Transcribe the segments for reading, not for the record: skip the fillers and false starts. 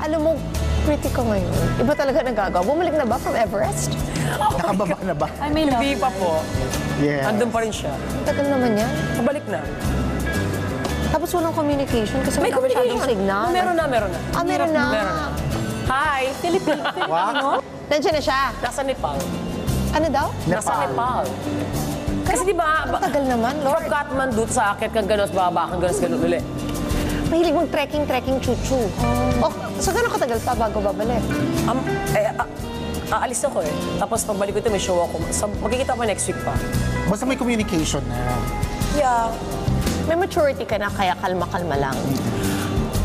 Alam mo, pretty ka ngayon. Iba talaga nagagawa. Bumalik na ba from Everest? Oh, nakababa na ba? I mean, hindi pa po. Yes. Andun pa rin siya. Ang tagal naman yan. Pabalik na. Tapos walang communication kasi may masyadong signal. Meron na. Ah, meron na. Hi, Philippines. Wow. Nandiyan na siya. Nasa Nepal. Ano daw? Nasa Nepal. Kasi di ba, tagal naman, Lord. From Kathmandu sa akit kang ganos, baba kang ganos, ganon ulit. Mahilig mong trekking, chuchu. Oh, so gano'n katagal pa bago babalik? Aalis ako eh. Tapos pagbalik ko ito, may show ako. So, magkikita pa next week pa. Basta may communication na. Yeah. May maturity ka na, kaya kalma-kalma lang.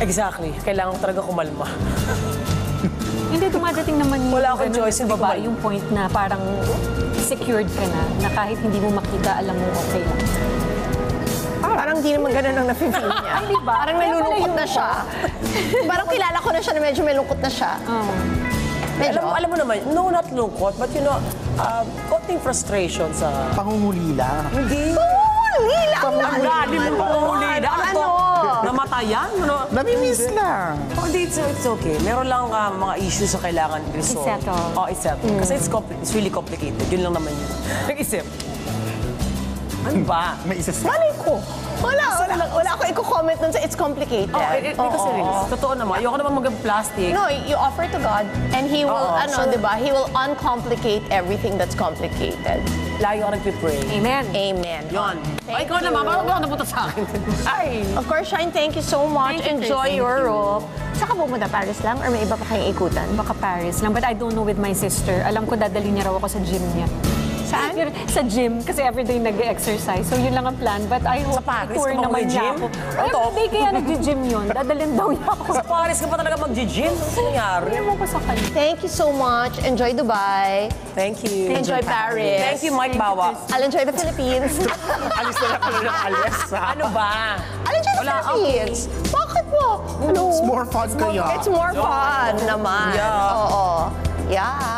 Exactly. Kailangan ko talaga kumalma. Hindi, dumadating naman yung, wala akong choice, hindi baba, yung point na parang secured ka na, na kahit hindi mo makita, alam mo okay lang. Parang hindi naman ganun ang napipili niya. Ay, diba? Parang nalulungkot na siya. Parang kilala ko na siya na medyo may lungkot na siya. Alam mo naman, no, not lungkot, but you know, konting frustration sa... Pangungulila. Hindi. Pangungulila! Pangungulila! Ano? Namatayan? Ano? Namimiss lang. Oh, it's okay. Meron lang mga issues na kailangan i-resolve. Isettle. Oh, isettle. Kasi it's really complicated. Yun lang naman yun. Nag-isip. Ano ba? May isip. Malay ko. Wala ako i-comment nun sa it's complicated. Oh, hindi ko serious. Totoo naman. Ayoko naman mag-plastic. No, you offer to God and He will, ano, di ba? He will uncomplicate everything that's complicated. Layo ka nagpipray. Amen. Amen. Yun. Ay, ikaw naman. Parang wala napunta sa akin. Ay. Of course, Shine, thank you so much. Enjoy your rope. Saka pumunta Paris lang or may iba pa kayong ikutan? Baka Paris lang. But I don't know with my sister. Alam ko dadali niya raw ako sa gym niya. Saan? Sa gym. Kasi everyday nag-exercise. So yun lang ang plan. But I hope tour naman niya ako. Everyday kaya nag-gym yun. Dadalhin daw niya ako. Sa Paris ka pa talaga mag-gym? Anong nangyari? Hindi mo ko sa kanya. Thank you so much. Enjoy Dubai. Thank you. Enjoy Paris. Thank you, Mike Bawa. I'll enjoy the Philippines. Alis na lang ko ng alis. Ano ba? I'll enjoy the Philippines. Bakit mo? It's more fun kaya. It's more fun naman. Yeah. Oo. Yeah.